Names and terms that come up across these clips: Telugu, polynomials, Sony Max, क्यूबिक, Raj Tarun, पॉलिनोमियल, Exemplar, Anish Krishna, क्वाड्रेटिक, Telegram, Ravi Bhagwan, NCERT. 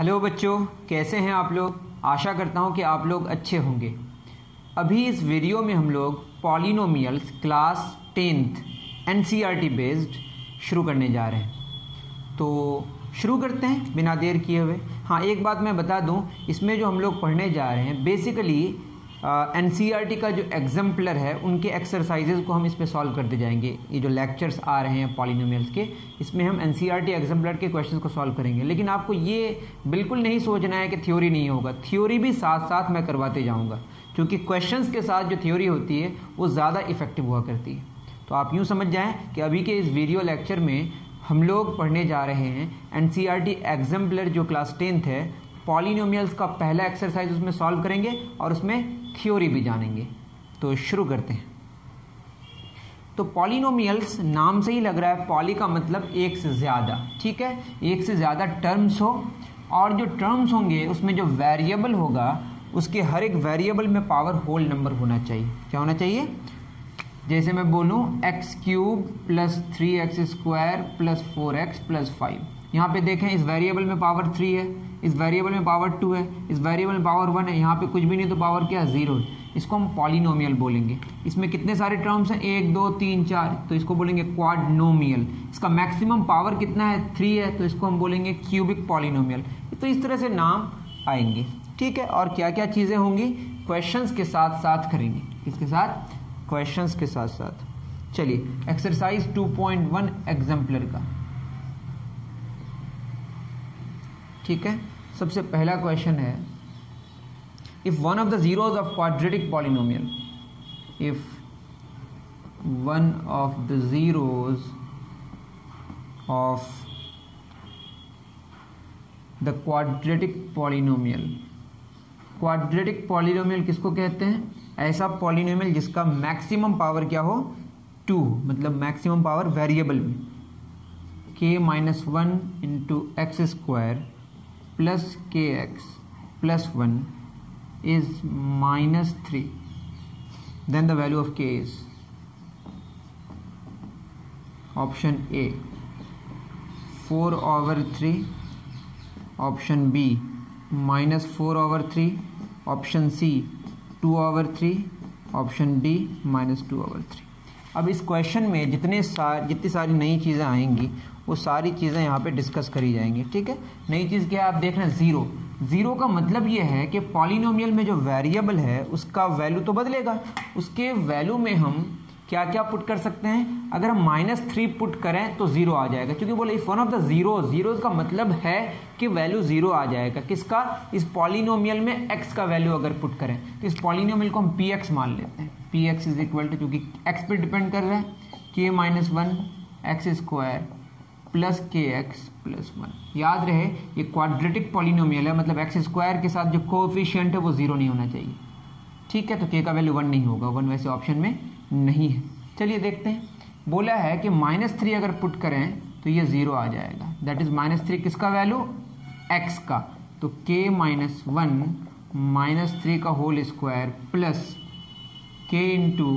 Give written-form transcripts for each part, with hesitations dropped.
Hello बच्चों, कैसे हैं आप लोग। आशा करता हूं कि आप लोग अच्छे होंगे। अभी इस वीडियो में हम लोग polynomials class 10th NCERT based शुरू करने जा रहे हैं। तो शुरू करते हैं बिना देर किए हुए। हाँ, एक बात मैं बता दूं, इसमें जो हम लोग पढ़ने जा रहे हैं बेसिकली NCERT का जो एग्जाम्पलर है उनके एक्सरसाइजेज़ को हम इसमें सॉल्व करते जाएंगे। ये जो लेक्चर्स आ रहे हैं पॉलिनोमियल्स के, इसमें हम NCERT एग्जाम्पलर के क्वेश्चन को सॉल्व करेंगे। लेकिन आपको ये बिल्कुल नहीं सोचना है कि थ्योरी नहीं होगा, थ्योरी भी साथ साथ मैं करवाते जाऊँगा, क्योंकि क्वेश्चंस के साथ जो थ्योरी होती है वो ज़्यादा इफेक्टिव हुआ करती है। तो आप यूँ समझ जाएँ कि अभी के इस वीडियो लेक्चर में हम लोग पढ़ने जा रहे हैं NCERT एग्जाम्पलर जो क्लास 10th है, पॉलिनोमियल्स का पहला एक्सरसाइज उसमें सॉल्व करेंगे और उसमें थ्योरी भी जानेंगे। तो शुरू करते हैं। तो पॉलिनोमियल्स नाम से ही लग रहा है, पॉली का मतलब एक से ज़्यादा, ठीक है, एक से ज़्यादा टर्म्स हो, और जो टर्म्स होंगे उसमें जो वेरिएबल होगा उसके हर एक वेरिएबल में पावर होल नंबर होना चाहिए। क्या होना चाहिए? जैसे मैं बोलूँ x cube plus 3x square plus 4x plus 5। यहाँ पे देखें, इस वेरिएबल में पावर 3 है, इस वेरिएबल में पावर 2 है, इस वेरिएबल में पावर 1 है, यहाँ पे कुछ भी नहीं तो पावर क्या, 0 है। इसको हम पॉलिनोमियल बोलेंगे। इसमें कितने सारे टर्म्स हैं, 1 2 3 4, तो इसको बोलेंगे क्वाडनोमियल। इसका मैक्सिमम पावर कितना है, 3 है, तो इसको हम बोलेंगे क्यूबिक पॉलिनोमियल। तो इस तरह से नाम आएंगे, ठीक है। और क्या क्या चीज़ें होंगी, क्वेश्चंस के साथ साथ करेंगे। किसके साथ? क्वेश्चंस के साथ साथ। चलिए एक्सरसाइज 2.1 एग्जाम्पलर का, ठीक है। सबसे पहला क्वेश्चन है, if one of the zeros of क्वाड्रेटिक पॉलिनोमियल, if one of the zeros of the क्वाड्रेटिक पॉलिनोमियल। क्वाड्रेटिक पॉलिनोमियल किसको कहते हैं? ऐसा पॉलिनोमियल जिसका मैक्सिमम पावर क्या हो, 2, मतलब मैक्सिमम पावर वेरिएबल में k-1 into x square plus kx plus 1 is -3, then the value of k is option A 4/3, option B -4/3, option C 2/3, option D -2/3। अब इस क्वेश्चन में जितनी सारी नई चीज़ें आएंगी वो सारी चीज़ें यहाँ पे डिस्कस करी जाएंगी, ठीक है। नई चीज़ क्या है, आप देख रहे हैं, 0 का मतलब ये है कि पॉलिनोमियल में जो वेरिएबल है उसका वैल्यू तो बदलेगा, उसके वैल्यू में हम क्या क्या पुट कर सकते हैं। अगर हम -3 पुट करें तो 0 आ जाएगा, क्योंकि बोले if one of the zeros का मतलब है कि वैल्यू 0 आ जाएगा। किसका? इस पॉलिनोमियल में x का वैल्यू अगर पुट करें तो इस पॉलिनोमियल को हम px मान लेते हैं। px इज इक्वल टू, क्योंकि x पे डिपेंड कर रहा है, k-1 x square plus kx plus 1। याद रहे ये क्वाड्रेटिक पॉलिनोमियल है, मतलब x स्क्वायर के साथ जो कोएफिशिएंट है वो 0 नहीं होना चाहिए, ठीक है। तो k का वैल्यू 1 नहीं होगा, 1 वैसे ऑप्शन में नहीं है। चलिए देखते हैं, बोला है कि -3 अगर पुट करें तो ये 0 आ जाएगा, दैट इज़ -3 किसका वैल्यू, x का। तो k-1 -3 का whole square plus k into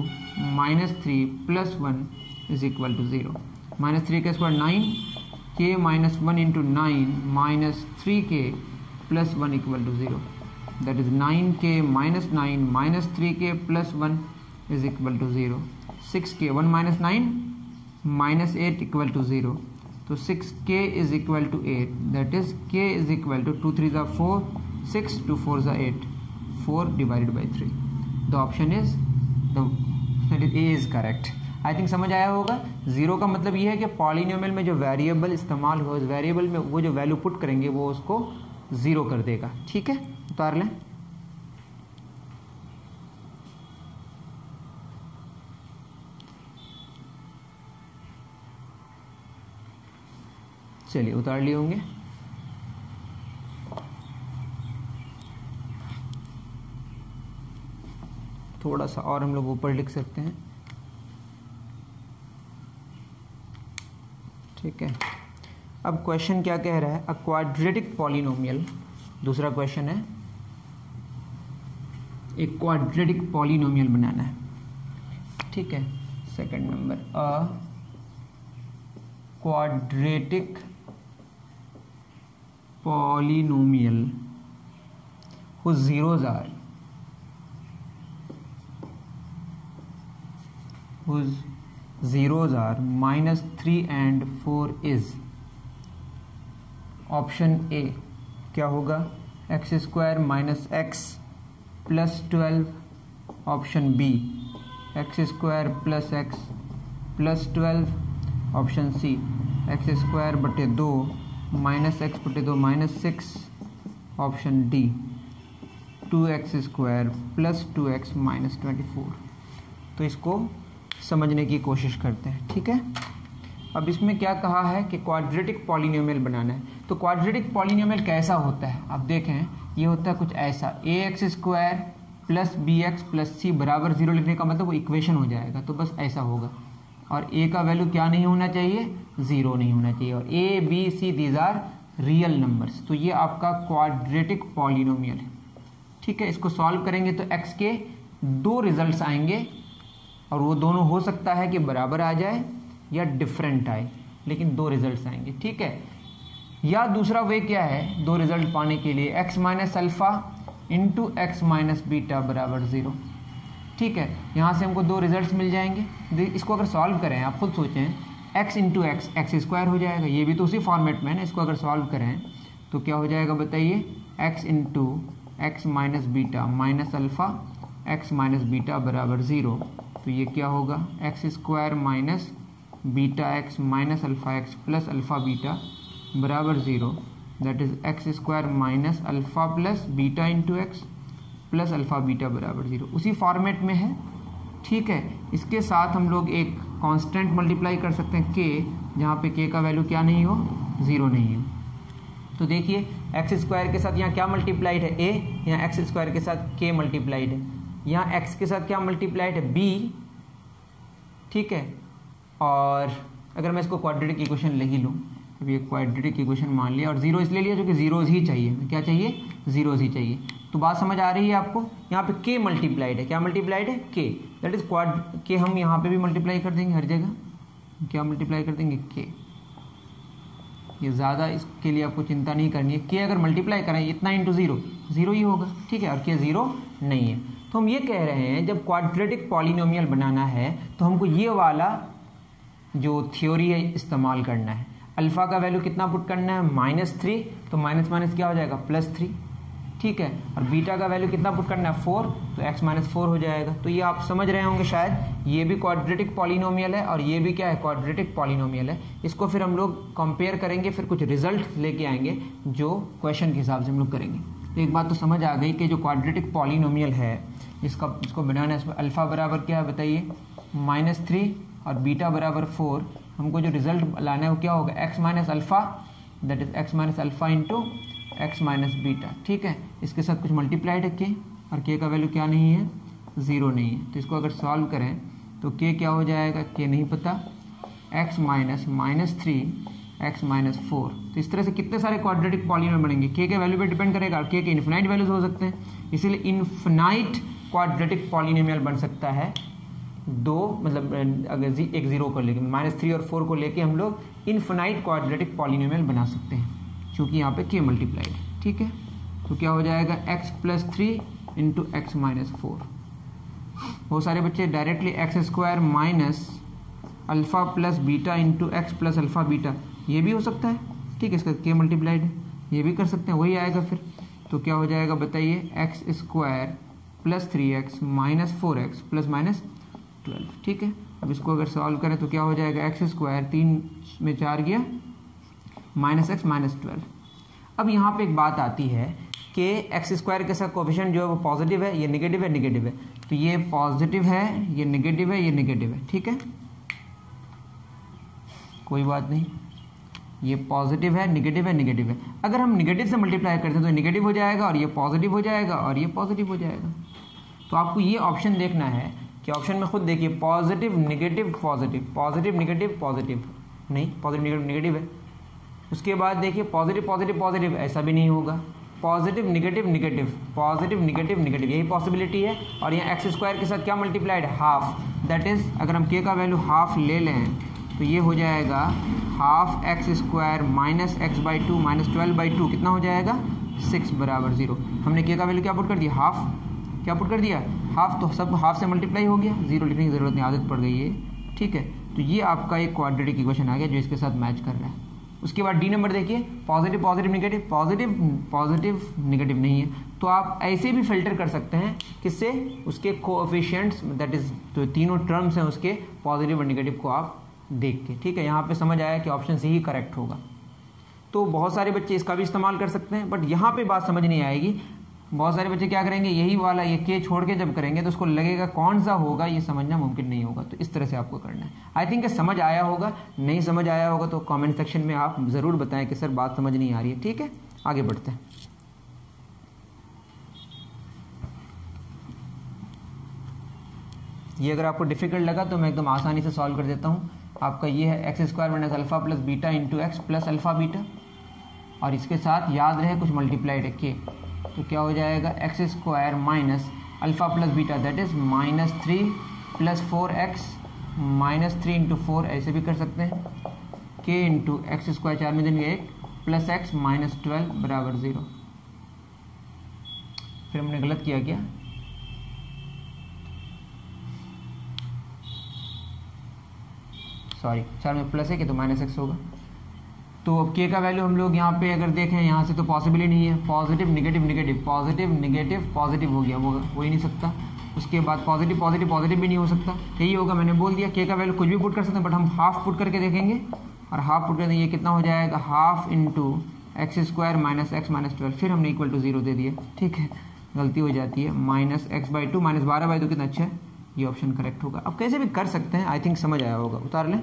-3 plus 1 is equal to 0। -3 का स्क्वायर 9, k-1 इंटू 9 -3k plus 1 equal to 0, that is 9k-9 -3k plus 1 is equal to 0। 6k 1 -9 -8 equal to 0, तो 6k is equal to 8, that is k is equal to 2 3 4, 6 2 4 8, 4 divided by 3। The option is A is correct. I think समझ आया होगा। 0 का मतलब ये है कि पॉलिनोमियल में जो वेरिएबल इस्तेमाल हो, उस वेरिएबल में वो जो वैल्यू पुट करेंगे वो उसको 0 कर देगा, ठीक है। उतार लें। चलिए उतार लिए होंगे। थोड़ा सा और हम लोग ऊपर लिख सकते हैं, ठीक है। अब क्वेश्चन क्या कह रहा है, अ क्वाड्रेटिक पॉलिनोमियल। दूसरा क्वेश्चन है, एक क्वाड्रेटिक पॉलिनोमियल बनाना है, ठीक है। Second number, a क्वाड्रेटिक polynomial whose zeros are -3 and 4 is option A क्या होगा, x square minus x plus 12। Option B x square plus x plus 12। Option C x square बटे 2 minus x बटे 2 minus 6। Option D 2x square plus 2x minus 24। तो इसको समझने की कोशिश करते हैं, ठीक है। अब इसमें क्या कहा है कि क्वाड्रेटिक पॉलीनोमियल बनाना है। तो क्वाड्रेटिक पॉलीनोमियल कैसा होता है, आप देखें ये होता है कुछ ऐसा। ए x square plus B x plus सी बराबर 0 लिखने का मतलब वो इक्वेशन हो जाएगा, तो बस ऐसा होगा। और ए का वैल्यू क्या नहीं होना चाहिए, 0 नहीं होना चाहिए। और A B C these are real numbers. तो ये आपका क्वाड्रेटिक पॉलीनोमियल है, ठीक है। इसको सॉल्व करेंगे तो एक्स के दो रिजल्ट आएंगे, और वो दोनों हो सकता है कि बराबर आ जाए या डिफरेंट आए, लेकिन दो रिजल्ट्स आएंगे, ठीक है। या दूसरा वे क्या है दो रिजल्ट पाने के लिए, x minus alpha into x minus beta बराबर 0, ठीक है। यहाँ से हमको दो रिजल्ट्स मिल जाएंगे। इसको अगर सॉल्व करें, आप खुद सोचें, x into x x square हो जाएगा, ये भी तो उसी फॉर्मेट में है ना। इसको अगर सॉल्व करें तो क्या हो जाएगा बताइए, x into x minus beta minus alpha x minus beta बराबर 0। तो ये क्या होगा, x square minus beta x minus alpha x plus alpha beta बराबर 0, that is x square minus alpha plus beta into x plus alpha beta बराबर 0, उसी format में है, ठीक है। इसके साथ हम लोग एक कांस्टेंट मल्टीप्लाई कर सकते हैं के, जहाँ पे के का वैल्यू क्या नहीं हो, 0 नहीं हो। तो देखिए एक्स स्क्वायर के साथ यहाँ क्या मल्टीप्लाइड है, ए। यहाँ एक्स स्क्वायर के साथ के मल्टीप्लाइड है। यहाँ एक्स के साथ क्या मल्टीप्लाइड है, बी, ठीक है। और अगर मैं इसको क्वाड्रेटिक इक्वेशन ले ही लूँ, अब ये क्वाड्रेटिक इक्वेशन मान लिया, और जीरो इसलिए लिया जो कि जीरोज़ ही चाहिए, क्या चाहिए, जीरोज़ ही चाहिए। तो बात समझ आ रही है आपको। यहाँ पे के मल्टीप्लाइड है, क्या मल्टीप्लाइड है, के, दैट इज़ क्वाड के। हम यहाँ पे भी मल्टीप्लाई कर देंगे, हर जगह क्या मल्टीप्लाई कर देंगे, के। ये ज़्यादा इसके लिए आपको चिंता नहीं करनी है। के अगर मल्टीप्लाई करें इतना इंटू 0 ही होगा, ठीक है, और के 0 नहीं है। तो हम ये कह रहे हैं जब क्वाड्रेटिक पॉलीनोमियल बनाना है तो हमको ये वाला जो थ्योरी है इस्तेमाल करना है। अल्फ़ा का वैल्यू कितना पुट करना है, -3, तो माइनस माइनस क्या हो जाएगा, +3, ठीक है। और बीटा का वैल्यू कितना पुट करना है, 4, तो x -4 हो जाएगा। तो ये आप समझ रहे होंगे शायद, ये भी क्वाड्रेटिक पॉलीनोमियल है और ये भी क्या है, क्वाड्रेटिक पॉलीनोमियल है। इसको फिर हम लोग कंपेयर करेंगे, फिर कुछ रिजल्ट लेके आएंगे जो क्वेश्चन के हिसाब से हम लोग करेंगे। तो एक बात तो समझ आ गई कि जो क्वाड्रेटिक पॉलीनोमियल है इसको बनाना है, इसमें अल्फ़ा बराबर क्या है बताइए, -3 और बीटा बराबर 4। हमको जो रिजल्ट लाना है वो क्या होगा, x minus alpha, that is x minus alpha into x minus beta, ठीक है। इसके साथ कुछ मल्टीप्लाइड है के, और के का वैल्यू क्या नहीं है, 0 नहीं है। तो इसको अगर सॉल्व करें तो के क्या हो जाएगा, के नहीं पता, x माइनस -3 एक्स -4। तो इस तरह से कितने सारे क्वाड्रेटिक पॉलीनोमियल बनेंगे, के वैल्यू पर डिपेंड करेगा, और के इन्फिनाइट वैल्यूज हो सकते हैं, इसीलिए इन्फिनाइट क्वाड्रेटिक पॉलीनोमियल बन सकता है। दो मतलब अगर एक 0 को लेके, -3 और 4 को लेके हम लोग इनफिनाइट क्वाड्रेटिक पॉलीनोमियल बना सकते हैं, क्योंकि यहाँ पे के मल्टीप्लाइड, ठीक है। तो क्या हो जाएगा, x + 3 इंटू x - 4। बहुत सारे बच्चे directly x² minus alpha plus beta into x plus alpha beta, ये भी हो सकता है, ठीक है, इसका के मल्टीप्लाइड, ये भी कर सकते हैं, वही आएगा फिर। तो क्या हो जाएगा बताइए, x² + 3x - 4x ± 12, ठीक है। अब इसको अगर सॉल्व करें तो क्या हो जाएगा, x² 3 में 4 गया, -x - 12। अब यहाँ पे एक बात आती है कि x² के साथ कोफिशिएंट जो है वो पॉजिटिव है, ये नेगेटिव है, नेगेटिव है, तो ये पॉजिटिव है, ये नेगेटिव है, ये नेगेटिव है, ठीक है, कोई बात नहीं। ये पॉजिटिव है, नेगेटिव है, नेगेटिव है। अगर हम नेगेटिव से मल्टीप्लाई करते हैं तो नेगेटिव हो जाएगा, और ये पॉजिटिव हो जाएगा, और ये पॉजिटिव हो जाएगा। तो आपको ये ऑप्शन देखना है कि ऑप्शन में खुद देखिए, positive negative positive, positive negative positive, नहीं पॉजिटिव नेगेटिव नेगेटिव है। उसके बाद देखिए पॉजिटिव पॉजिटिव पॉजिटिव, ऐसा भी नहीं होगा, positive negative negative, positive negative negative, यही पॉसिबिलिटी है। और यहाँ x² के साथ क्या मल्टीप्लाइड, हाफ, दैट इज़ अगर हम k का वैल्यू हाफ ले लें तो ये हो जाएगा half x square minus x by two minus 12/2 कितना हो जाएगा 6 बराबर 0। हमने के का वैल्यू क्या पुट कर दिया हाफ, क्या पुट कर दिया हाफ, तो सब हाफ से मल्टीप्लाई हो गया, जीरो लिखने की ज़रूरत नहीं, आदत पड़ गई है ठीक है। तो ये आपका एक क्वाड्रेटिक इक्वेशन आ गया जो इसके साथ मैच कर रहा है। उसके बाद डी नंबर देखिए positive positive negative, positive positive negative नहीं है, तो आप ऐसे भी फिल्टर कर सकते हैं किससे, उसके कोएफिशिएंट्स दैट इज जो तीनों टर्म्स हैं उसके पॉजिटिव और नेगेटिव को आप देख के ठीक है। यहाँ पे समझ आया कि ऑप्शन सी ही करेक्ट होगा। तो बहुत सारे बच्चे इसका भी इस्तेमाल कर सकते हैं, बट यहाँ पे बात समझ नहीं आएगी, बहुत सारे बच्चे क्या करेंगे यही वाला ये के छोड़ के जब करेंगे तो उसको लगेगा कौन सा होगा, ये समझना मुमकिन नहीं होगा। तो इस तरह से आपको करना है। आई थिंक समझ आया होगा, नहीं समझ आया होगा तो कमेंट सेक्शन में आप ज़रूर बताएं कि सर बात समझ नहीं आ रही है ठीक है। आगे बढ़ते हैं। ये अगर आपको डिफिकल्ट लगा तो मैं एकदम आसानी से सॉल्व कर देता हूँ। आपका ये है x square minus alpha plus beta into x plus alpha beta, और इसके साथ याद रहे कुछ मल्टीप्लाई रखिए तो क्या हो जाएगा x square minus alpha plus beta that is minus 3 plus 4x minus 3 into 4 ऐसे भी कर सकते हैं k इंटू एक्स स्क्वायर 4 में देंगे 1 प्लस एक्स माइनस 12 बराबर 0। फिर हमने गलत किया क्या, सॉरी 4 में प्लस 1 है तो माइनस एक्स होगा। तो अब के का वैल्यू हम लोग यहाँ पे अगर देखें यहाँ से तो पॉसिबल ही नहीं है, positive negative negative positive negative positive हो गया, वो ही नहीं सकता। उसके बाद पॉजिटिव पॉजिटिव पॉजिटिव भी नहीं हो सकता, यही होगा। मैंने बोल दिया के का वैल्यू कुछ भी पुट कर सकते हैं, बट हम हाफ पुट करके देखेंगे, और हाफ पुट करके ये कितना हो जाएगा half into x square minus x minus 12, फिर हमने इक्वल टू 0 दे दिया ठीक है, गलती हो जाती है। Minus x by two minus 12/2 कितना अच्छा है, ये ऑप्शन करेक्ट होगा। अब कैसे भी कर सकते हैं, आई थिंक समझ आया होगा, उतार लें।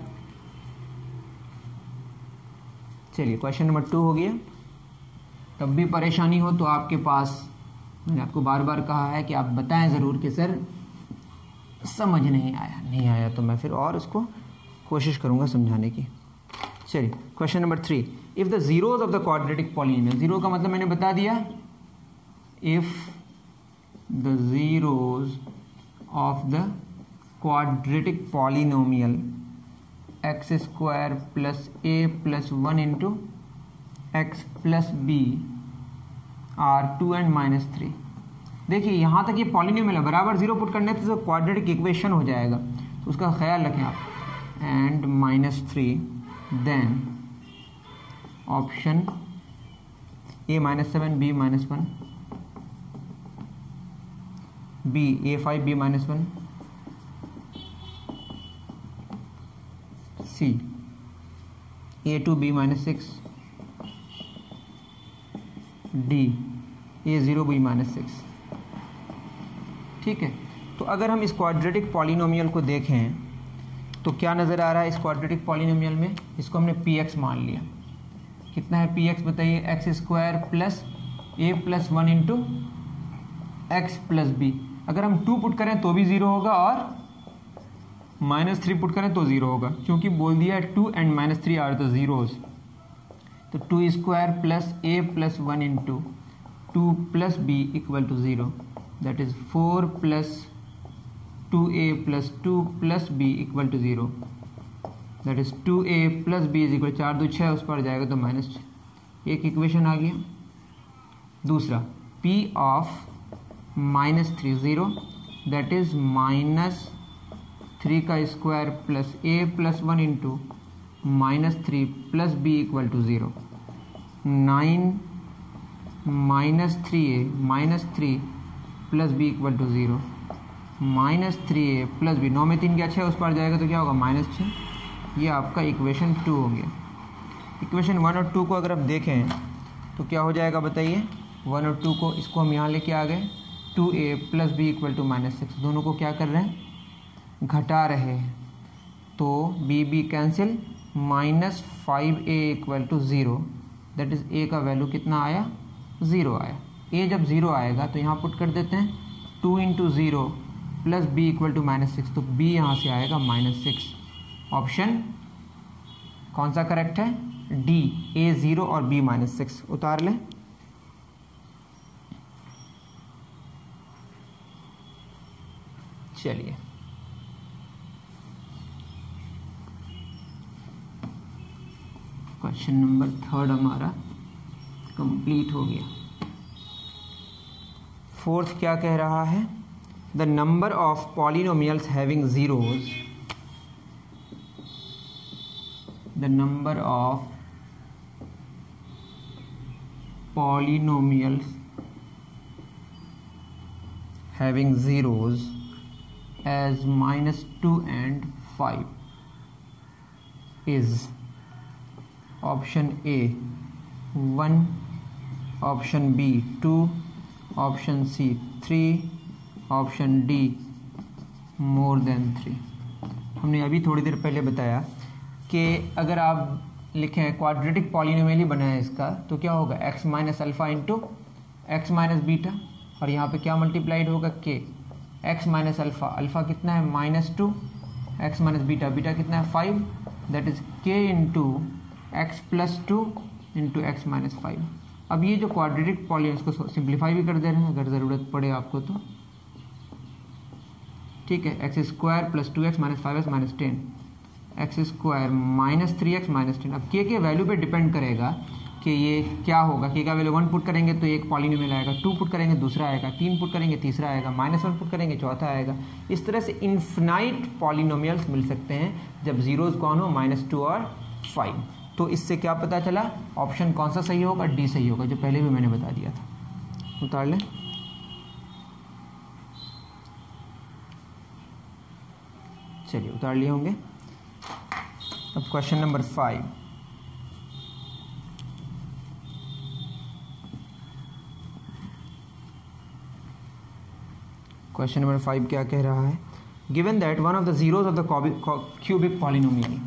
चलिए क्वेश्चन नंबर 2 हो गया। तब भी परेशानी हो तो आपके पास, मैंने आपको बार बार कहा है कि आप बताएं ज़रूर कि सर समझ नहीं आया, नहीं आया तो मैं फिर और उसको कोशिश करूँगा समझाने की। चलिए question number 3, if the zeros of the क्वाड्रेटिक polynomial, zero का मतलब मैंने बता दिया, if the zeros of the क्वाड्रेटिक polynomial x square plus a plus 1 into x plus b are 2 and minus 3। देखिए यहाँ तक ये पॉलीनोमियल है, बराबर 0 पुट करने से क्वाड्रेटिक इक्वेशन हो जाएगा, तो उसका ख्याल रखें आप। And minus 3 then option a minus 7 b minus 1 B a 5 b minus 1 a2 b minus 6 d a0 b minus 6 ठीक है। तो अगर हम इस क्वाड्रेटिक पॉलीनोमियल को देखें तो क्या नज़र आ रहा है, इस क्वाड्रेटिक पॉलीनोमियल में इसको हमने px मान लिया, कितना है px बताइए, x square plus a plus 1 into x plus b. अगर हम 2 पुट करें तो भी 0 होगा, और माइनस 3 पुट करें तो 0 होगा, क्योंकि बोल दिया है 2 and minus 3 are the zeros. तो 2 square plus a plus 1 into 2 plus b equal to 0 that is 4 plus 2a plus 2 plus b equal to 0 that is 2a plus b is equal 4 2 6, उस पर जाएगा तो माइनस 6। एक equation आ गया। दूसरा p of minus 3 0 that is minus 3 का square plus a plus 1 into minus 3 plus b equal to 0 9 minus 3a minus 3 plus b equal to 0 minus 3a plus b 9 में 3 क्या 6, उस पर जाएगा तो क्या होगा माइनस 6। ये आपका इक्वेशन 2 हो गया। इक्वेशन 1 और 2 को अगर आप देखें तो क्या हो जाएगा बताइए, 1 और 2 को इसको हम यहाँ लेके आ गए, 2a plus b equal to minus 6, दोनों को क्या कर रहे हैं घटा रहे, तो b b cancel, minus 5a equal to 0 that is a का वैल्यू कितना आया 0 आया। a जब 0 आएगा तो यहाँ पुट कर देते हैं 2 into 0 plus b equal to minus 6, तो b यहाँ से आएगा माइनस 6। ऑप्शन कौन सा करेक्ट है, d a 0 और b माइनस 6, उतार लें। चलिए क्वेश्चन नंबर थर्ड हमारा कंप्लीट हो गया। फोर्थ क्या कह रहा है, the number of polynomials having zeros, the number of polynomials having zeros as -2 and 5 is option A 1, option B 2, option C 3, option D more than 3। हमने अभी थोड़ी देर पहले बताया कि अगर आप लिखें क्वाड्रेटिक पॉलिनोमियल ही बनाएं इसका तो क्या होगा, x minus alpha into x minus beta, और यहाँ पे क्या मल्टीप्लाइड होगा के, x माइनस अल्फ़ा, अल्फ़ा कितना है -2, x माइनस बीटा, बीटा कितना है 5, that is k into x + 2 × x - 5। अब ये जो क्वाड्रेटिक पॉलिनोमियल इसको सिंप्लीफाई भी कर दे रहे हैं अगर ज़रूरत पड़े आपको तो, ठीक है। x² + 2x - 5x - 10, x² - 3x - 10। अब k के वैल्यू पे डिपेंड करेगा कि ये क्या होगा, k का वैल्यू 1 पुट करेंगे तो एक पॉलिनोमियल आएगा, 2 पुट करेंगे दूसरा आएगा, 3 पुट करेंगे तीसरा आएगा, -1 पुट करेंगे चौथा आएगा। इस तरह से इन्फिनाइट पॉलिनोमियल्स मिल सकते हैं जब जीरोज़ कौन हो, -2 और 5। तो इससे क्या पता चला ऑप्शन कौन सा सही होगा, डी सही होगा, जो पहले भी मैंने बता दिया था। उतार लें। चलिए उतार लिए होंगे। अब क्वेश्चन नंबर 5, क्वेश्चन नंबर 5 क्या कह रहा है, given that one of the zeros of the क्यूबिक पॉलिनोमियल,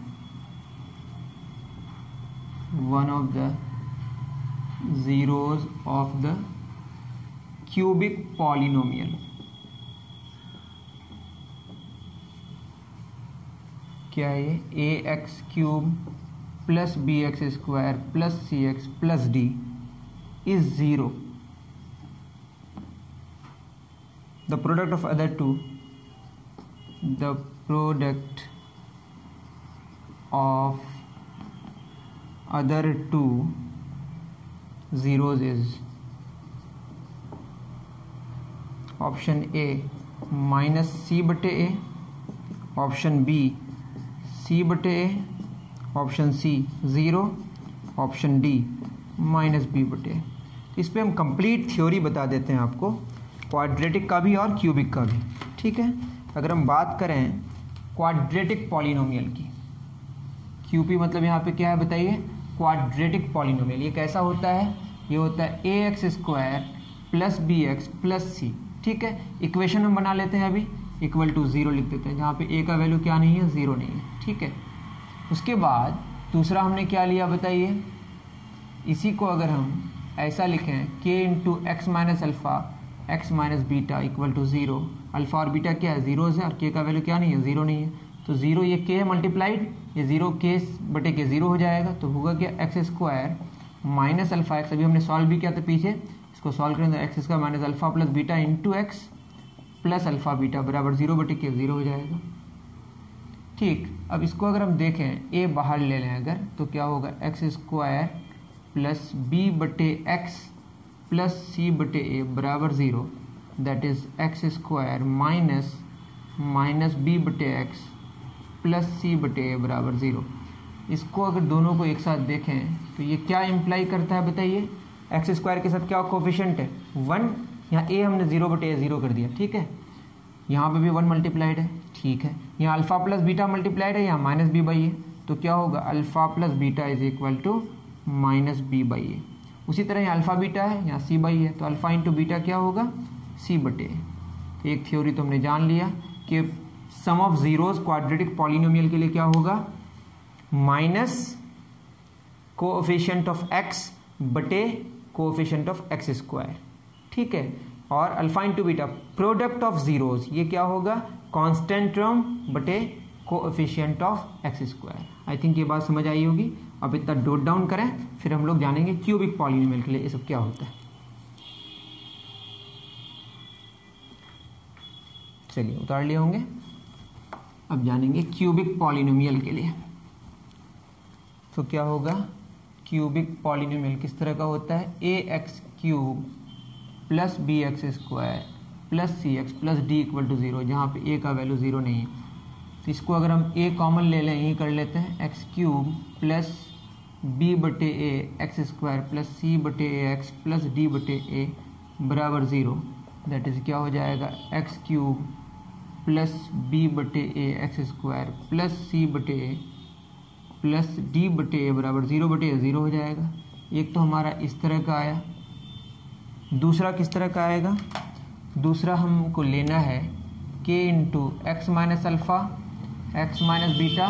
one of the zeros of the cubic polynomial, क्या है ax³ + bx² + cx + d is 0, the product of other two, the product of other two zeros is option A -c/a, option B c/a, option C 0, option D -b/a। इस पर हम complete theory बता देते हैं आपको, क्वाड्रेटिक का भी और क्यूबिक का भी, ठीक है। अगर हम बात करें क्वाड्रेटिक पॉलिनोमियल की, क्यूपी मतलब यहाँ पे क्या है बताइए, क्वाड्रेटिक पॉलिनोमियल। ये कैसा होता है, ये होता है ax² + bx + c, ठीक है। इक्वेशन हम बना लेते हैं अभी, = 0 लिख देते हैं, जहाँ पे a का वैल्यू क्या नहीं है, 0 नहीं है, ठीक है। उसके बाद दूसरा हमने क्या लिया बताइए, इसी को अगर हम ऐसा लिखें k × x - alpha x - beta = 0, alpha और बीटा क्या है, 0 है, और k का वैल्यू क्या नहीं है, 0 नहीं है, तो 0 ये k है मल्टीप्लाइड, ये 0 k/k 0 हो जाएगा, तो होगा क्या x² - अल्फ़ा x। अभी हमने सॉल्व भी किया था पीछे, इसको सॉल्व करें तो x² - alpha + beta × x + alpha beta बराबर 0/k 0 हो जाएगा, ठीक। अब इसको अगर हम देखें a बाहर ले लें अगर, तो क्या होगा x² + b/x + c/a बराबर 0, that is x² - b/x + c/a बराबर 0। इसको अगर दोनों को एक साथ देखें तो ये क्या इम्प्लाई करता है बताइए, x² के साथ क्या कोफिशिएंट है, 1, यहाँ a हमने 0/a 0 कर दिया, ठीक है। यहाँ पे भी 1 मल्टीप्लाइड है, ठीक है। यहाँ अल्फ़ा प्लस बीटा मल्टीप्लाइड है, यहाँ -b/a, तो क्या होगा α + β = -b/a। उसी तरह यहाँ अल्फ़ा बीटा है, यहाँ c/a, तो α × बीटा क्या होगा, c/a। एक थ्योरी तो हमने जान लिया कि sum of zeros क्वाड्रेटिक पॉलिनोमियल के लिए क्या होगा, -कोएफिशिएंट ऑफ x बटे कोएफिशिएंट ऑफ x², ठीक है। और α × बीटा प्रोडक्ट ऑफ जीरोज, ये क्या होगा, कांस्टेंट टर्म बटे coefficient of x²। I think ये बात समझ आई होगी। अब इतना डोट डाउन करें, फिर हम लोग जानेंगे क्यूबिक पॉलिनोमियल के लिए ये सब क्या होता है। चलिए उतार लिए होंगे। अब जानेंगे क्यूबिक पॉलिनोमियल के लिए, तो क्या होगा क्यूबिक पॉलिनोमियल किस तरह का होता है, a x cube plus B x square plus c x plus d equal to zero, जहाँ पे ए का वैल्यू जीरो नहीं है। तो इसको अगर हम ए कॉमन ले लें, यहीं कर लेते हैं, एक्स क्यूब प्लस बी बटे a x square plus c बटे ए एक्स प्लस डी बटे ए बराबर ज़ीरो। दैट इज़ क्या हो जाएगा, एक्स क्यूब प्लस बी बटे a x square plus c बटे ए प्लस डी बटे ए बराबर ज़ीरो बटे ए ज़ीरो हो जाएगा। एक तो हमारा इस तरह का आया, दूसरा किस तरह का आएगा, दूसरा हमको लेना है k into x minus alpha x minus beta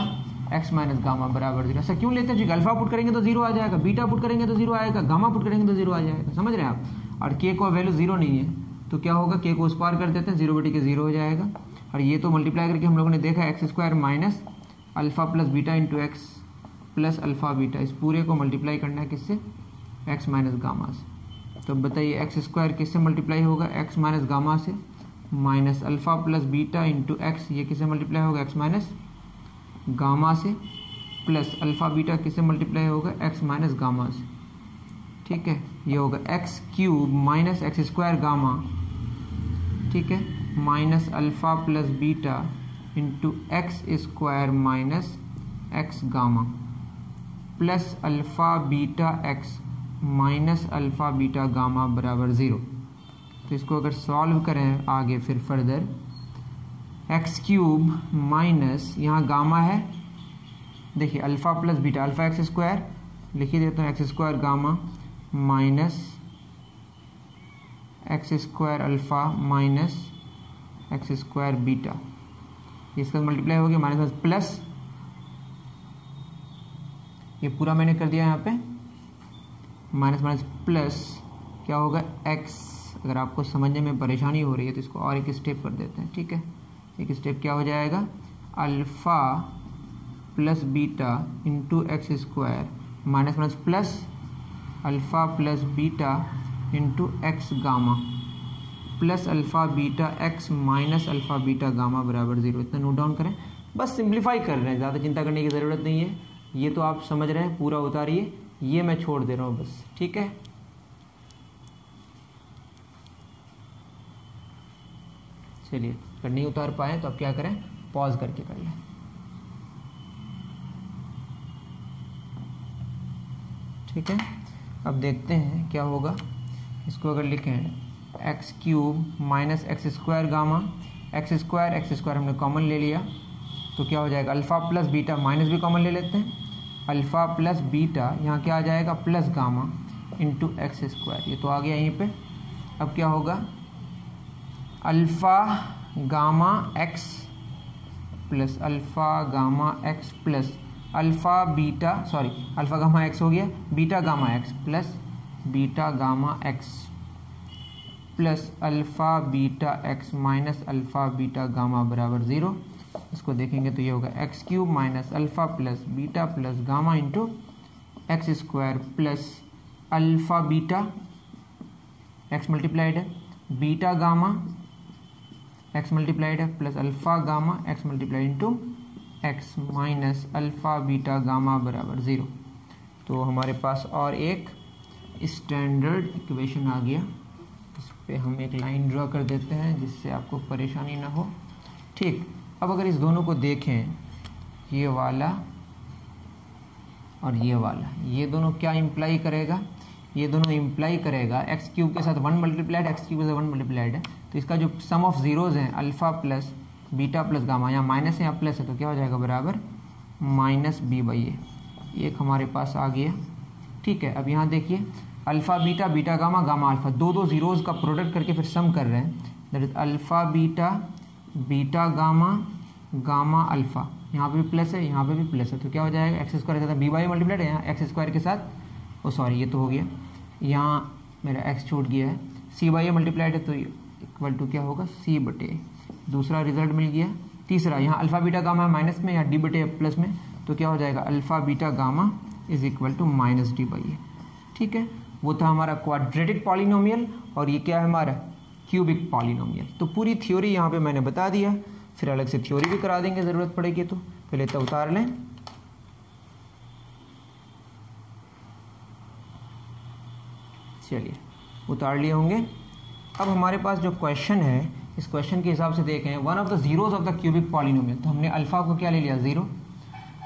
x minus gamma बराबर जीरो। ऐसा क्यों लेते हैं जी, अल्फ़ा पुट करेंगे तो जीरो आ जाएगा, बीटा पुट करेंगे तो जीरो आएगा, गामा पुट करेंगे तो जीरो आ जाएगा, समझ रहे हैं आप। और k को वैल्यू जीरो नहीं है तो क्या होगा, k को उस पार कर देते हैं, जीरो बटे के जीरो हो जाएगा। और ये तो मल्टीप्लाई करके हम लोगों ने देखा, x square minus alpha plus beta into x plus alpha beta, इस पूरे को मल्टीप्लाई करना है किससे, एक्स माइनस गामा से। तो बताइए एक्स स्क्वायर किससे मल्टीप्लाई होगा, एक्स माइनस गामा से, minus alpha plus beta into x ये किससे मल्टीप्लाई होगा, एक्स माइनस गामा से, प्लस अल्फ़ा बीटा किससे मल्टीप्लाई होगा, एक्स माइनस गामा से। ठीक है, ये होगा x cube minus x square gamma, ठीक है, minus alpha plus beta into x square minus x gamma plus alpha beta x minus alpha beta gamma बराबर ज़ीरो। तो इसको अगर सॉल्व करें आगे फिर फर्दर, एक्स क्यूब माइनस, यहाँ गामा है, देखिए alpha plus beta, alpha x square लिख ही देता हूँ, x square gamma minus x square alpha minus x square beta, इसका मल्टीप्लाई हो गया माइनस, प्लस ये पूरा मैंने कर दिया यहाँ पे माइनस माइनस प्लस क्या होगा x। अगर आपको समझने में परेशानी हो रही है तो इसको और एक स्टेप कर देते हैं, ठीक है, एक स्टेप क्या हो जाएगा, alpha plus beta into x square minus minus plus alpha plus beta into x gamma plus alpha beta x minus alpha beta gamma बराबर जीरो। इतना नोट डाउन करें, बस सिंप्लीफाई कर रहे हैं, ज़्यादा चिंता करने की ज़रूरत नहीं है, ये तो आप समझ रहे हैं, पूरा उतारिए, ये मैं छोड़ दे रहा हूँ बस, ठीक है। चलिए, अगर नहीं उतार पाए तो आप क्या करें, पॉज करके कर लें, ठीक है। अब देखते हैं क्या होगा, इसको अगर लिखें x cube minus x square gamma, x square हमने कॉमन ले लिया तो क्या हो जाएगा, अल्फ़ा प्लस बीटा माइनस भी कॉमन ले लेते हैं, अल्फ़ा प्लस बीटा यहाँ क्या आ जाएगा, plus gamma into x square, ये तो आ गया यहीं पे। अब क्या होगा, alpha gamma x plus alpha beta, sorry alpha gamma x हो गया, beta gamma x plus alpha beta x minus alpha beta gamma बराबर ज़ीरो। इसको देखेंगे तो ये होगा x cube minus alpha plus beta plus gamma into x square plus alpha beta x multiplied है beta gamma x multiplied है plus alpha gamma x multiplied into x minus alpha beta gamma बराबर zero. तो हमारे पास और एक standard equation आ गया, इस पर हम एक लाइन ड्रा कर देते हैं जिससे आपको परेशानी ना हो, ठीक। अब अगर इस दोनों को देखें, ये वाला और ये वाला, ये दोनों क्या इम्प्लाई करेगा, ये दोनों इम्प्लाई करेगा एक्स क्यूब के साथ वन मल्टीप्लाइड, एक्स क्यूब के साथ वन मल्टीप्लाइड है, तो इसका जो सम ऑफ ज़ीरोज़ हैं, alpha plus beta plus gamma, यहाँ माइनस है यहाँ प्लस है, तो क्या हो जाएगा बराबर माइनस बी बाई ए, एक हमारे पास आ गया, ठीक है। अब यहाँ देखिए alpha beta beta gamma gamma alpha, दो दो ज़ीरोज़ का प्रोडक्ट करके फिर सम कर रहे हैं, that is alpha beta beta gamma gamma alpha, यहाँ पे भी प्लस है यहाँ पे भी प्लस है, तो क्या हो जाएगा एक्स स्क्वायर के साथ बी बाई मल्टीप्लाइड है, यहाँ एक्स स्क्वायर के साथ, ओ सॉरी ये तो हो गया, यहाँ मेरा एक्स छूट गया है, सी बाई मल्टीप्लाइड है तो इक्वल टू क्या होगा सी बटे, दूसरा रिजल्ट मिल गया। तीसरा यहाँ अल्फ़ा बीटा गामा माइनस में, यहाँ डी बटे प्लस में, तो क्या हो जाएगा alpha beta gamma is equal to minus d by a, ठीक है। वो था हमारा क्वाड्रेटिक पॉलिनोमियल और ये क्या है हमारा क्यूबिक पॉलिनोमियल। तो पूरी थ्योरी यहाँ पे मैंने बता दिया, फिर अलग से थ्योरी भी करा देंगे ज़रूरत पड़ेगी तो, पहले तो उतार लें। चलिए उतार लिए होंगे। अब हमारे पास जो क्वेश्चन है, इस क्वेश्चन के हिसाब से देखें, one of the zeros of the क्यूबिक पॉलिनोमियल, तो हमने अल्फ़ा को क्या ले लिया, ज़ीरो।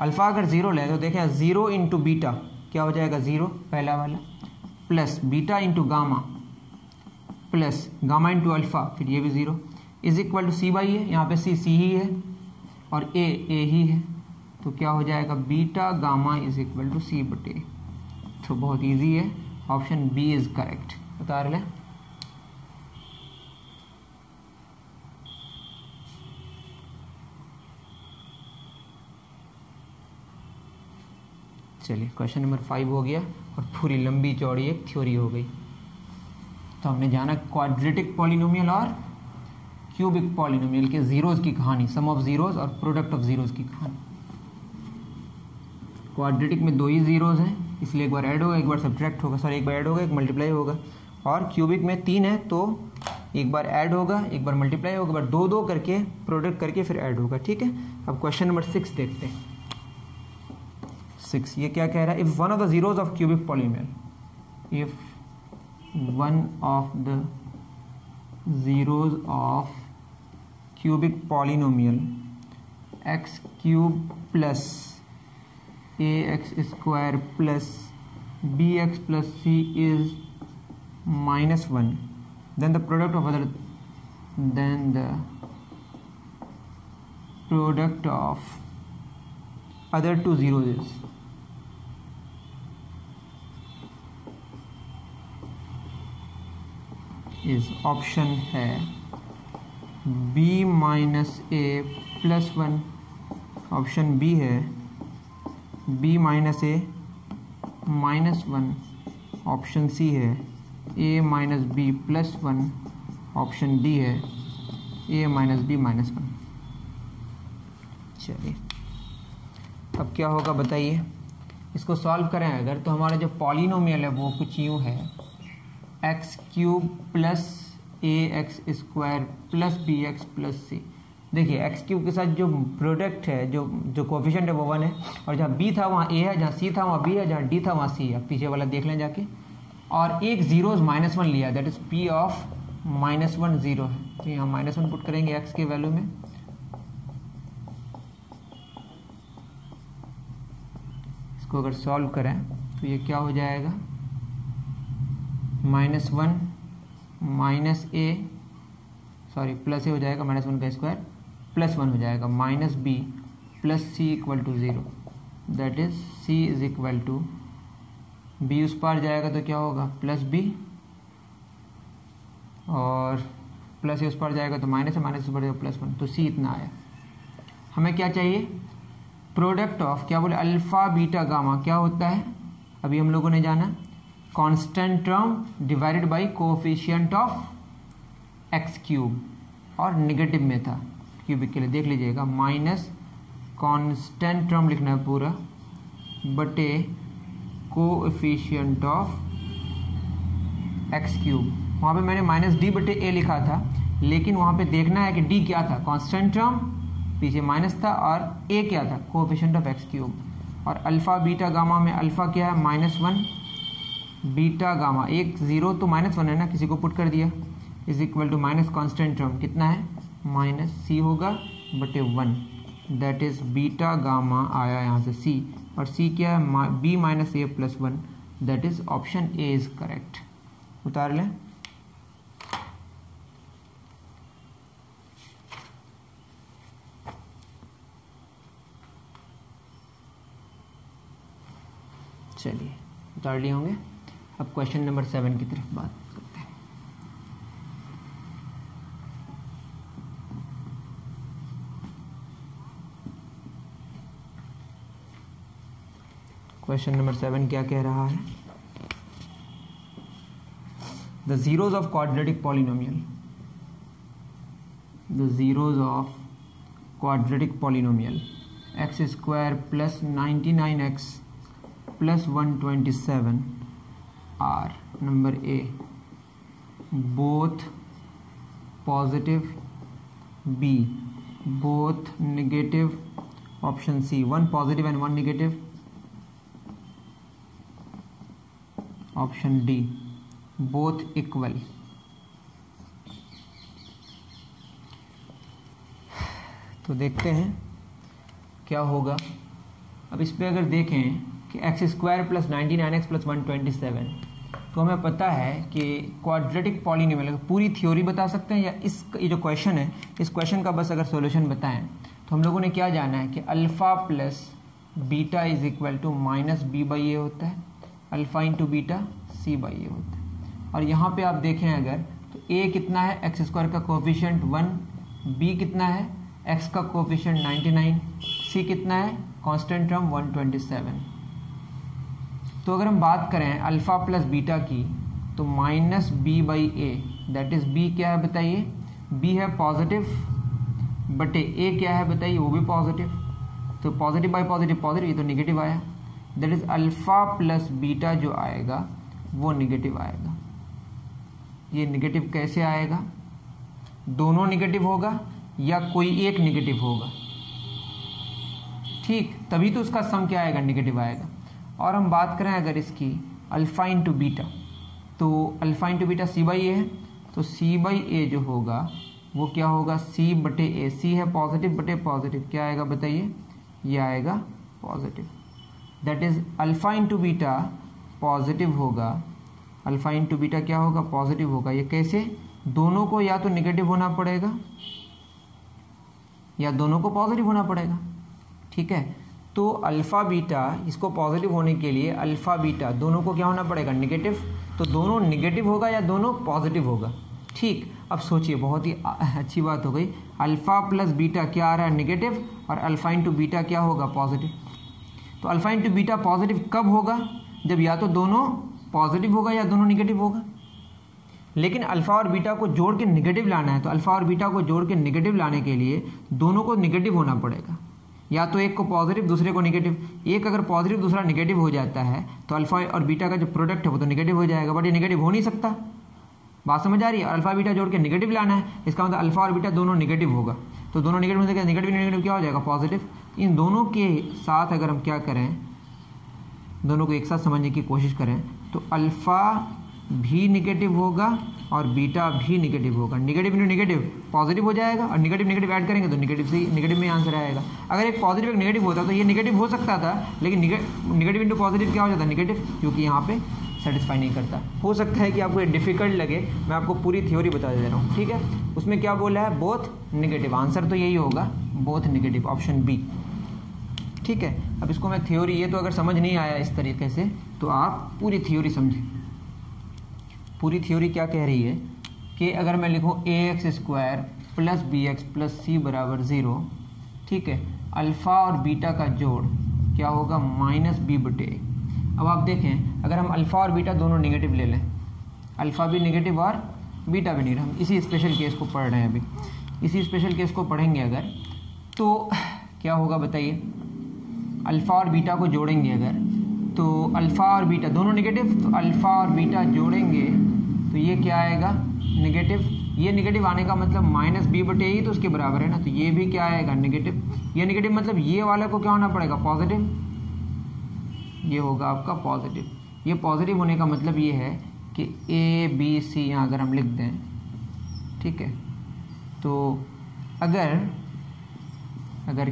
अल्फ़ा अगर ज़ीरो लें तो देखें ज़ीरो इंटू बीटा क्या हो जाएगा, ज़ीरो पहला वाला, plus beta into gamma, plus gamma into alpha, फिर ये भी zero, is equal to c by a, यहाँ पे सी ही है और ए ही है, तो क्या हो जाएगा beta gamma is equal to c बटे, तो बहुत इजी है, ऑप्शन बी इज करेक्ट। उतार लें। चलिए क्वेश्चन नंबर 5 हो गया और पूरी लंबी चौड़ी एक थ्योरी हो गई। तो हमने जाना क्वाड्रेटिक पॉलिनोमियल और क्यूबिक पॉलिनोमियल के जीरोज की कहानी, सम ऑफ जीरोज और प्रोडक्ट ऑफ जीरोज की कहानी। क्वाड्रेटिक में दो ही जीरोज हैं इसलिए एक बार ऐड होगा एक बार सब्ट्रैक्ट होगा, सॉरी एक बार ऐड होगा एक मल्टीप्लाई होगा, और क्यूबिक में तीन है तो एक बार ऐड होगा एक बार मल्टीप्लाई होगा, बार दो दो करके प्रोडक्ट करके फिर ऐड होगा। ठीक है, अब क्वेश्चन नंबर 6 देखते हैं। 6 ये क्या कह रहा है, if one of the zeros of क्यूबिक polynomial, if one of the zeros of क्यूबिक polynomial x cube plus a x square plus B x plus c is minus one, then the product of other, then the product of other two zeros is, option है b minus a plus one, option b है b minus a minus one, option c है a minus b plus one, option d है a minus b minus one. चलिए अब क्या होगा बताइए, इसको सॉल्व करें अगर, तो हमारा जो पॉलिनोमियल है वो कुछ यूँ है, x cube plus a x square plus B x plus c. देखिए एक्स क्यूब के साथ जो प्रोडक्ट है, जो कोफिशिएंट है वो वन है, और जहाँ बी था वहाँ ए है, जहाँ सी था वहाँ बी है, जहाँ डी था वहाँ सी है, पीछे वाला देख लें जाके, और एक जीरोज माइनस वन लिया, that is p of minus one zero है, तो यहाँ माइनस वन पुट करेंगे एक्स के वैल्यू में, को अगर सॉल्व करें तो ये क्या हो जाएगा, minus one minus a, sorry plus a हो जाएगा, माइनस वन का स्क्वायर प्लस वन हो जाएगा, minus b plus c equal to zero, that is c is equal to b उस पार जाएगा तो क्या होगा प्लस बी, और प्लस ए उस पार जाएगा तो माइनस है, माइनस उस पार जाएगा प्लस वन, तो सी इतना आया। हमें क्या चाहिए, प्रोडक्ट ऑफ क्या बोले, अल्फ़ा बीटा गामा क्या होता है, अभी हम लोगों ने जाना, constant term divided by coefficient of x cube, और निगेटिव में था क्यूबिक के लिए देख लीजिएगा, माइनस कांस्टेंट टर्म लिखना है पूरा बटे कोएफिशिएंट ऑफ एक्स क्यूब। वहाँ पे मैंने माइनस डी बटे ए लिखा था, लेकिन वहाँ पे देखना है कि डी क्या था, कांस्टेंट टर्म, पीछे माइनस था, और ए क्या था, कोएफिशिएंट ऑफ एक्स क्यूब, और अल्फ़ा बीटा गामा में अल्फ़ा क्या है, माइनस वन, बीटा गामा एक ज़ीरो तो माइनस वन है ना, किसी को पुट कर दिया, is equal to minus constant term कितना है, माइनस सी होगा बटे one, that is beta gamma आया यहाँ से सी, और सी क्या है, B minus a plus one, that is option A is correct. उतार लें। चलिए उतार लिए होंगे। अब क्वेश्चन नंबर 7 की तरफ बात करते हैं। क्वेश्चन नंबर 7 क्या कह रहा है, The zeros of quadratic polynomial. The zeros of quadratic polynomial x square plus 99x plus 127 are number A, both positive, B, both negative, option C, one positive and one negative, option d both equal. तो देखते हैं क्या होगा। अब इस पर अगर देखें कि x² + 99x + 127, तो हमें पता है कि क्वाड्रेटिक पॉलीनोमियल पूरी थ्योरी बता सकते हैं, या इस ये जो क्वेश्चन है इस क्वेश्चन का बस अगर सोल्यूशन बताएं तो हम लोगों ने क्या जाना है कि alpha plus beta is equal to -b/a होता है, अल्फ़ा इंटू बीटा c/a होता है। और यहाँ पे आप देखें अगर तो a कितना है, x² का कोफिशिएंट 1, b कितना है, x का कोफिशिएंट 99, c कितना है, कांस्टेंट टर्म 127। तो अगर हम बात करें अल्फ़ा प्लस बीटा की तो -b/a, दैट इज़ b क्या है बताइए, b है पॉजिटिव बटे a क्या है बताइए, वो भी पॉजिटिव, तो पॉजिटिव बाई पॉजिटिव पॉजिटिव, ये तो नेगेटिव आया, that is alpha plus beta जो आएगा वो नेगेटिव आएगा। ये नेगेटिव कैसे आएगा, दोनों नेगेटिव होगा या कोई एक नेगेटिव होगा, ठीक, तभी तो उसका सम क्या आएगा, नेगेटिव आएगा। और हम बात करें अगर इसकी अल्फ़ा इंटू बीटा, तो अल्फ़ा इंटू बीटा c/a है, तो c/a जो होगा वो क्या होगा, c/a, c है पॉजिटिव बटे पॉजिटिव, क्या आएगा बताइए, यह आएगा positive, that is alpha into beta positive होगा, अल्फ़ा इंटू बीटा क्या होगा, पॉजिटिव होगा। ये कैसे, दोनों को या तो नेगेटिव होना पड़ेगा या दोनों को पॉजिटिव होना पड़ेगा, ठीक है। तो अल्फ़ा बीटा, इसको पॉजिटिव होने के लिए अल्फ़ा बीटा दोनों को क्या होना पड़ेगा, नेगेटिव, तो दोनों नेगेटिव होगा या दोनों पॉजिटिव होगा, ठीक। अब सोचिए बहुत ही अच्छी बात हो गई, अल्फ़ा प्लस बीटा क्या आ रहा है, नेगेटिव, और अल्फ़ा इंटू बीटा क्या होगा, पॉजिटिव। तो अल्फ़ा इंटू बीटा पॉजिटिव कब होगा, जब या तो दोनों पॉजिटिव होगा या दोनों नेगेटिव होगा, लेकिन अल्फ़ा और बीटा को जोड़ के नेगेटिव लाना है, तो अल्फ़ा और बीटा को जोड़ के नेगेटिव लाने के लिए दोनों को नेगेटिव होना पड़ेगा, या तो एक को पॉजिटिव दूसरे को नेगेटिव, एक अगर पॉजिटिव दूसरा नेगेटिव हो जाता है तो अल्फ़ा और बीटा का जो प्रोडक्ट है वो तो नेगेटिव हो जाएगा, बट ये नेगेटिव हो नहीं सकता, बात समझ आ रही है। अल्फ़ा बीटा जोड़ के नेगेटिव लाना है, इसका मतलब अल्फ़ा और बीटा दोनों नेगेटिव होगा, तो दोनों नेगेटिव होने के नेगेटिव नेगेटिव क्या हो जाएगा, पॉजिटिव। इन दोनों के साथ अगर हम क्या करें, दोनों को एक साथ समझने की कोशिश करें, तो अल्फ़ा भी नेगेटिव होगा और बीटा भी नेगेटिव होगा, नेगेटिव इंटू नेगेटिव पॉजिटिव हो जाएगा, और नेगेटिव नेगेटिव ऐड करेंगे तो नेगेटिव से नेगेटिव में आंसर आएगा। अगर एक पॉजिटिव एक नेगेटिव होता तो ये नेगेटिव हो सकता था, लेकिन नेगेटिव इंटू पॉजिटिव क्या हो जाता, नेगेटिव, क्योंकि यहाँ पे सेटिस्फाई नहीं करता। हो सकता है कि आपको ये डिफिकल्ट लगे, मैं आपको पूरी थ्योरी बता दे रहा हूँ, ठीक है। उसमें क्या बोला है, बोथ नेगेटिव, आंसर तो यही होगा बोथ नेगेटिव, ऑप्शन बी, ठीक है। अब इसको मैं थ्योरी, ये तो अगर समझ नहीं आया इस तरीके से तो आप पूरी थ्योरी समझें। पूरी थ्योरी क्या कह रही है कि अगर मैं लिखूँ ax² + bx + c = 0, ठीक है, अल्फ़ा और बीटा का जोड़ क्या होगा, -b/a। अब आप देखें अगर हम अल्फ़ा और बीटा दोनों नेगेटिव ले लें, अल्फ़ा भी नेगेटिव और बीटा भी नेगेटिव, हम इसी स्पेशल केस को पढ़ रहे हैं अभी, इसी स्पेशल केस को पढ़ेंगे अगर, तो क्या होगा बताइए, अल्फ़ा और बीटा को जोड़ेंगे अगर, तो अल्फ़ा और बीटा दोनों नेगेटिव, तो अल्फ़ा और बीटा जोड़ेंगे तो ये क्या आएगा, नेगेटिव। ये नेगेटिव आने का मतलब -b/a ही तो उसके बराबर है ना, तो ये भी क्या आएगा, नेगेटिव। ये नेगेटिव मतलब ये वाला को क्या होना पड़ेगा, पॉजिटिव, ये होगा आपका पॉजिटिव। ये पॉजिटिव होने का मतलब ये है कि a b c यहाँ अगर हम लिख दें, ठीक है, तो अगर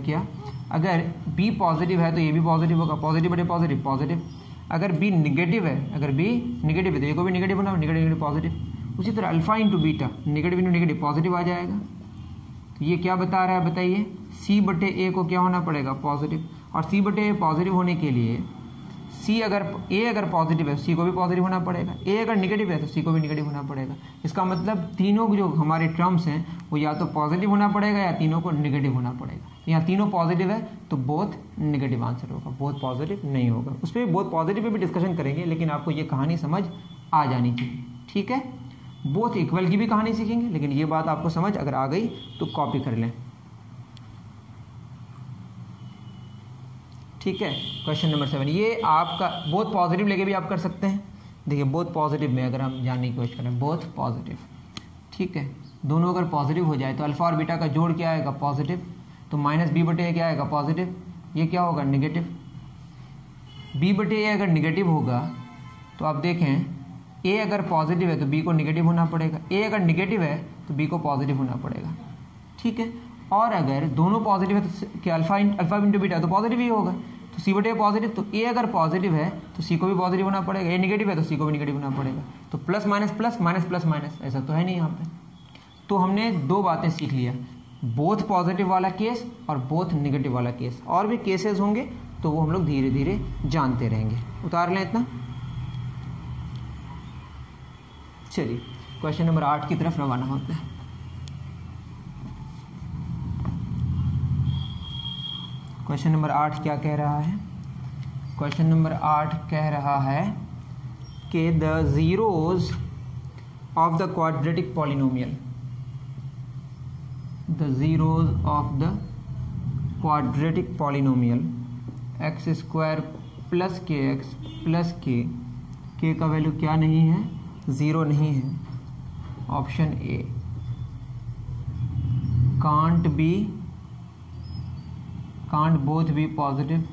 क्या, अगर b पॉजिटिव है तो ये भी पॉजिटिव होगा, पॉजिटिव बटे पॉजिटिव पॉजिटिव। अगर b निगेटिव है, अगर b निगेटिव है तो ये को भी निगेटिव होना, निगेटिव निगेटिव पॉजिटिव। उसी तरह alpha into beta, negative into negative positive आ जाएगा, तो ये क्या बता रहा है बताइए, c/a को क्या होना पड़ेगा, पॉजिटिव। और c/a पॉजिटिव होने के लिए a अगर पॉजिटिव है c को भी पॉजिटिव होना पड़ेगा, a अगर निगेटिव है तो c को भी निगेटिव होना पड़ेगा। इसका मतलब तीनों जो हमारे टर्म्स हैं वो या तो पॉजिटिव होना पड़ेगा या तीनों को निगेटिव होना पड़ेगा। यहाँ तीनों पॉजिटिव है तो बोथ नेगेटिव आंसर होगा, बोथ पॉजिटिव नहीं होगा। उस पर भी बोथ पॉजिटिव पे भी डिस्कशन करेंगे, लेकिन आपको ये कहानी समझ आ जानी चाहिए, ठीक है। बोथ इक्वल की भी कहानी सीखेंगे, लेकिन ये बात आपको समझ अगर आ गई तो कॉपी कर लें, ठीक है। क्वेश्चन नंबर 7, ये आपका बोथ पॉजिटिव लेके भी आप कर सकते हैं। देखिए बोथ पॉजिटिव में अगर हम जानने की कोशिश करें, बोथ पॉजिटिव, ठीक है, दोनों अगर पॉजिटिव हो जाए तो अल्फ़ा और बीटा का जोड़ क्या आएगा, पॉजिटिव, तो -b/a क्या आएगा, पॉजिटिव, ये क्या होगा, नेगेटिव। b/a अगर नेगेटिव होगा तो आप देखें ए अगर पॉजिटिव है तो बी को निगेटिव होना पड़ेगा, ए अगर निगेटिव है तो बी को पॉजिटिव होना पड़ेगा, ठीक है। और अगर दोनों पॉजिटिव है तो क्या अल्फा इंटू बीटा तो पॉजिटिव ही होगा, तो सी बटे पॉजिटिव, तो ए अगर पॉजिटिव है तो सी को भी पॉजिटिव होना पड़ेगा, ए निगेटिव है तो सी को भी निगेटिव होना पड़ेगा। तो plus minus plus, minus plus minus, ऐसा तो है नहीं यहाँ पे। तो हमने दो बातें सीख लिया, बोथ पॉजिटिव वाला केस और बोथ निगेटिव वाला केस। और भी केसेस होंगे तो वो हम लोग धीरे धीरे जानते रहेंगे। उतार लें इतना। चलिए क्वेश्चन नंबर 8 की तरफ रवाना होते हैं। क्वेश्चन नंबर 8 क्या कह रहा है? क्वेश्चन नंबर 8 कह रहा है कि the zeros of the क्वाड्रेटिक पॉलिनोमियल, the zeros of the क्वाड्रेटिक पॉलिनोमियल x square plus k x plus k का वैल्यू क्या नहीं है, ज़ीरो नहीं है। Option a can't both be positive,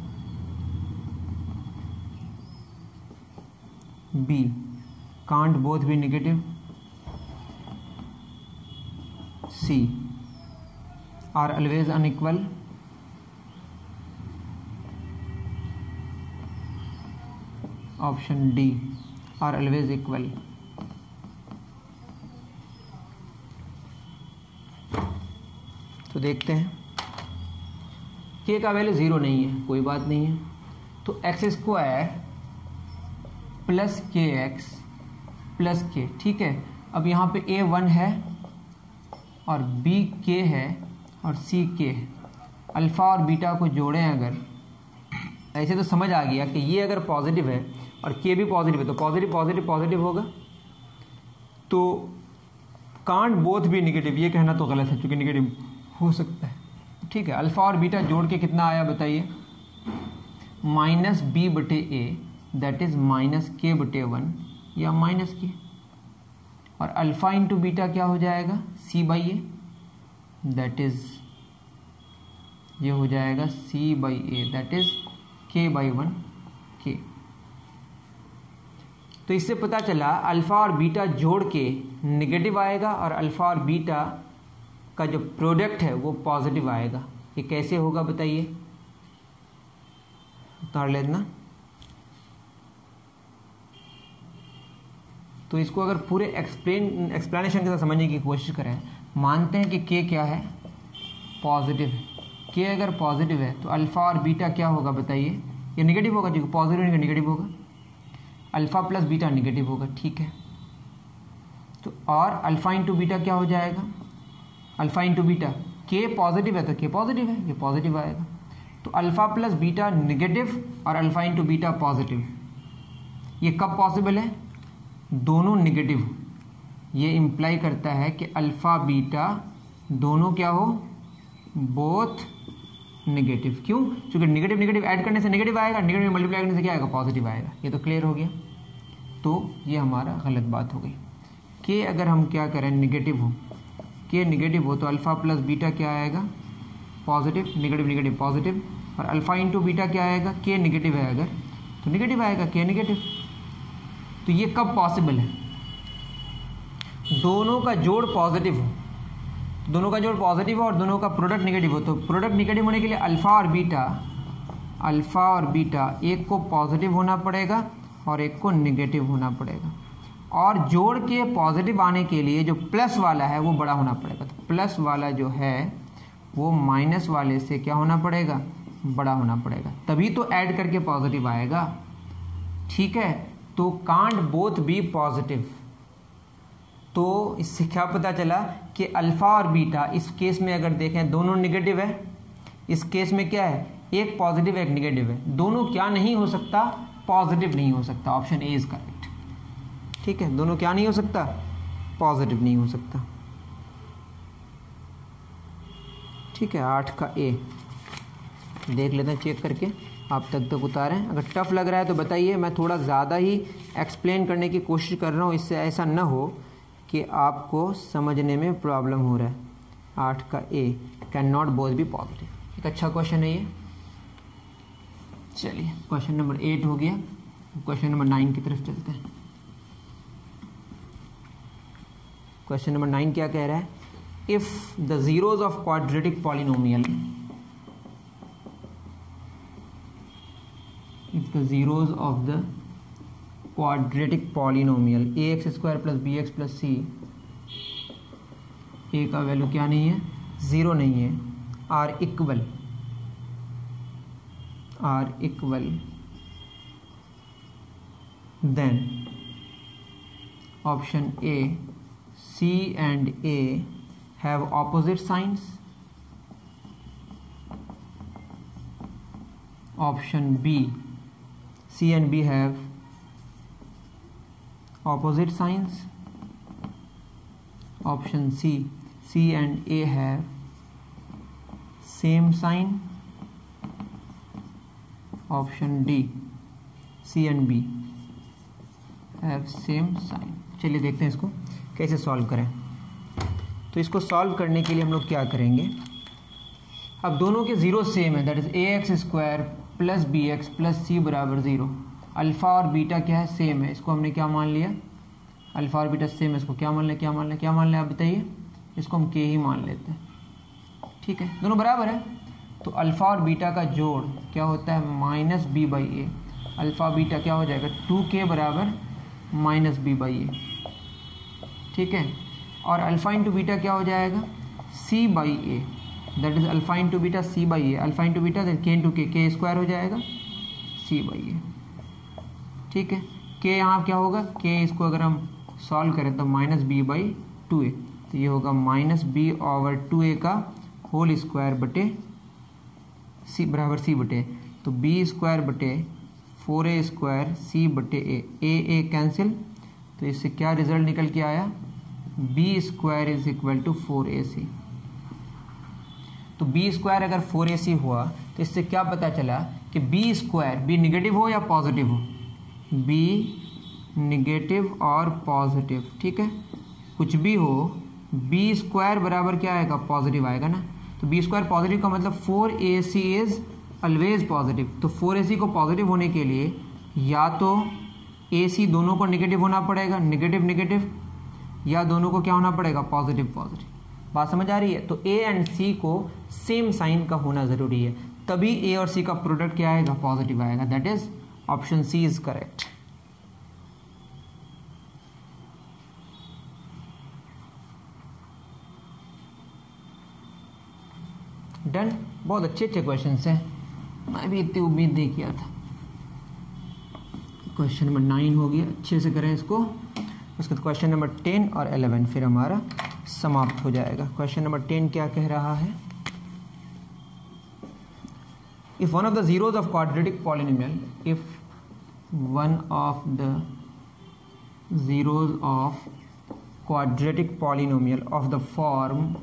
b can't both be negative, c are always unequal, option d are always equal. तो देखते हैं, के का वैल्यू ज़ीरो नहीं है, कोई बात नहीं है। तो x square plus k x plus k, ठीक है। अब यहाँ पे ए वन है और बी के है और सी के है। अल्फ़ा और बीटा को जोड़ें अगर, ऐसे तो समझ आ गया कि ये अगर पॉजिटिव है और के भी पॉजिटिव है तो पॉजिटिव पॉजिटिव पॉजिटिव होगा। तो कांट बोथ भी निगेटिव, ये कहना तो गलत है क्योंकि निगेटिव हो सकता है, ठीक है। अल्फ़ा और बीटा जोड़ के कितना आया बताइए, माइनस बी बटे ए, दैट इज़ माइनस के बटे वन या माइनस के। और अल्फ़ा इंटू बीटा क्या हो जाएगा, c by a, that is ये हो जाएगा c by a, that is k by one k. तो इससे पता चला अल्फ़ा और बीटा जोड़ के नेगेटिव आएगा और अल्फ़ा और बीटा का जो प्रोडक्ट है वो पॉजिटिव आएगा। ये कैसे होगा बताइए, उतार लेना। तो इसको अगर पूरे एक्सप्लेनेशन के साथ समझने की कोशिश करें, मानते हैं कि के क्या है, पॉजिटिव है। के अगर पॉजिटिव है तो अल्फ़ा और बीटा क्या होगा बताइए, ये निगेटिव होगा, जो पॉजिटिव होगा निगेटिव होगा, अल्फ़ा प्लस बीटा निगेटिव होगा, ठीक है। तो और अल्फ़ा इंटू बीटा क्या हो जाएगा, alpha into beta, k positive है तो के पॉजिटिव है, ये पॉजिटिव आएगा। तो अल्फ़ा प्लस बीटा निगेटिव और अल्फ़ा इंटू बीटा पॉजिटिव, ये कब पॉसिबल है, दोनों निगेटिव। ये इम्प्लाई करता है कि अल्फ़ा बीटा दोनों क्या हो, बोथ निगेटिव। क्यों, क्योंकि निगेटिव निगेटिव ऐड करने से निगेटिव आएगा, निगेटिव में मल्टीप्लाई करने से क्या आएगा, पॉजिटिव आएगा। ये तो क्लियर हो गया। तो ये हमारा गलत बात हो गई। के अगर हम क्या करें, निगेटिव हो, के निगेटिव हो तो अल्फ़ा प्लस बीटा क्या आएगा, पॉजिटिव, निगेटिव निगेटिव पॉजिटिव। और अल्फ़ा इंटू बीटा क्या आएगा, के निगेटिव है अगर तो निगेटिव आएगा, के निगेटिव। तो ये कब पॉसिबल है, दोनों का जोड़ पॉजिटिव हो, दोनों का जोड़ पॉजिटिव हो और दोनों का प्रोडक्ट निगेटिव हो। तो प्रोडक्ट निगेटिव होने के लिए अल्फ़ा और बीटा एक को पॉजिटिव होना पड़ेगा और एक को निगेटिव होना पड़ेगा। और जोड़ के पॉजिटिव आने के लिए जो प्लस वाला है वो बड़ा होना पड़ेगा। तो प्लस वाला जो है वो माइनस वाले से क्या होना पड़ेगा, बड़ा होना पड़ेगा, तभी तो ऐड करके पॉजिटिव आएगा, ठीक है। तो कांट बोथ बी पॉजिटिव। तो इससे क्या पता चला कि अल्फ़ा और बीटा इस केस में अगर देखें दोनों निगेटिव है, इस केस में क्या है, एक पॉजिटिव एक निगेटिव है, दोनों क्या नहीं हो सकता, पॉजिटिव नहीं हो सकता। ऑप्शन ए इज़ करेक्ट, ठीक है। दोनों क्या नहीं हो सकता, पॉजिटिव नहीं हो सकता, ठीक है। 8 का ए देख लेते हैं चेक करके, आप तक उतारें। अगर टफ लग रहा है तो बताइए, मैं थोड़ा ज़्यादा ही एक्सप्लेन करने की कोशिश कर रहा हूँ, इससे ऐसा ना हो कि आपको समझने में प्रॉब्लम हो रहा है। 8 का a, can not both be positive, एक अच्छा क्वेश्चन है ये। चलिए क्वेश्चन नंबर 8 हो गया। क्वेश्चन नंबर 9 की तरफ चलते हैं। क्वेश्चन नंबर 9 क्या कह रहा है? If the zeros of क्वाड्रेटिक पॉलिनोमियल, if the zeros of the क्वाड्रेटिक पॉलिनोमियल a x square plus B x plus c, a का वैल्यू क्या नहीं है, जीरो नहीं है, are equal, are equal, then Option A, C and A have opposite signs. Option B, C and B have opposite signs. Option C, C and A have same sign. Option D, C and B have same sign. चलिए देखते हैं इसको कैसे solve करें। तो इसको solve करने के लिए हम लोग क्या करेंगे, अब दोनों के ज़ीरो सेम है, that is a x square plus B x plus सी बराबर ज़ीरो। अल्फ़ा और बीटा क्या है, सेम है, इसको हमने क्या मान लिया, अल्फ़ा और बीटा सेम है, इसको क्या मान लें, क्या मान लें, क्या मान लें, आप बताइए, इसको हम के ही मान लेते हैं, ठीक है, दोनों बराबर है। तो अल्फ़ा और बीटा का जोड़ क्या होता है, minus b by a, alpha beta क्या हो जाएगा, टू के बराबर माइनस बी बाई ए, ठीक है, और अल्फ़ा इंटू बीटा क्या हो जाएगा, c by a, that is alpha into beta c by a, alpha into beta that k into k square हो जाएगा सी बाई ए, ठीक है, के यहाँ क्या होगा, के इसको अगर हम सॉल्व करें तो minus b by two a, तो ये होगा minus b over two a का होल स्क्वायर बटे सी बराबर सी बटे, तो बी स्क्वायर बटे फोर ए स्क्वायर सी बटे ए कैंसिल, तो इससे क्या रिजल्ट निकल के आया, b square is equal to four a c. तो बी स्क्वायर अगर फोर ए सी हुआ तो इससे क्या पता चला कि बी स्क्वायर, बी निगेटिव हो या पॉजिटिव हो, बी निगेटिव और पॉजिटिव, ठीक है, कुछ भी हो, बी स्क्वायर बराबर क्या आएगा, पॉजिटिव आएगा ना, तो बी स्क्वायर पॉजिटिव का मतलब four a c is always positive. तो फोर ए सी को पॉजिटिव होने के लिए या तो ए सी दोनों को निगेटिव होना पड़ेगा, निगेटिव निगेटिव, या दोनों को क्या होना पड़ेगा, पॉजिटिव पॉजिटिव, बात समझ आ रही है। तो ए एंड सी को सेम साइन का होना ज़रूरी है, तभी ए और सी का प्रोडक्ट क्या आएगा, पॉजिटिव आएगा, that is option c is correct. Done, बहुत अच्छे अच्छे क्वेश्चंस हैं, मैं भी इतनी उम्मीद नहीं किया था। क्वेश्चन नंबर 9 हो गया, अच्छे से करें इसको, उसके बाद क्वेश्चन नंबर 10 और 11 फिर हमारा समाप्त हो जाएगा। क्वेश्चन नंबर 10 क्या कह रहा है, if one of the zeros of क्वाड्रेटिक पॉलिनोमियल, if one of the zeros of क्वाड्रेटिक पॉलिनोमियल of the form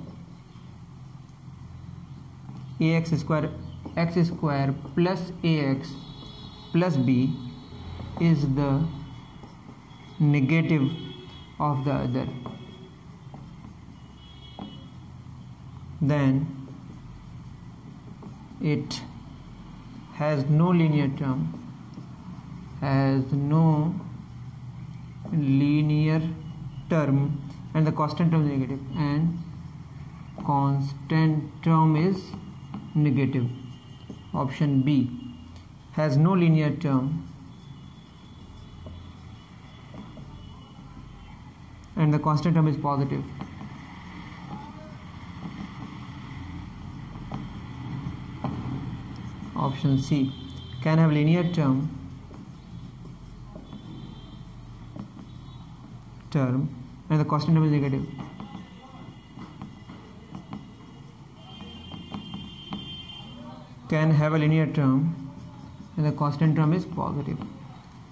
a x square plus a x plus b is the negative of the other, then it has no linear term, and the constant term is negative, and constant term is negative. Option B has no linear term and the constant term is positive, option C can have linear term and the constant term is negative, can have a linear term and the constant term is positive,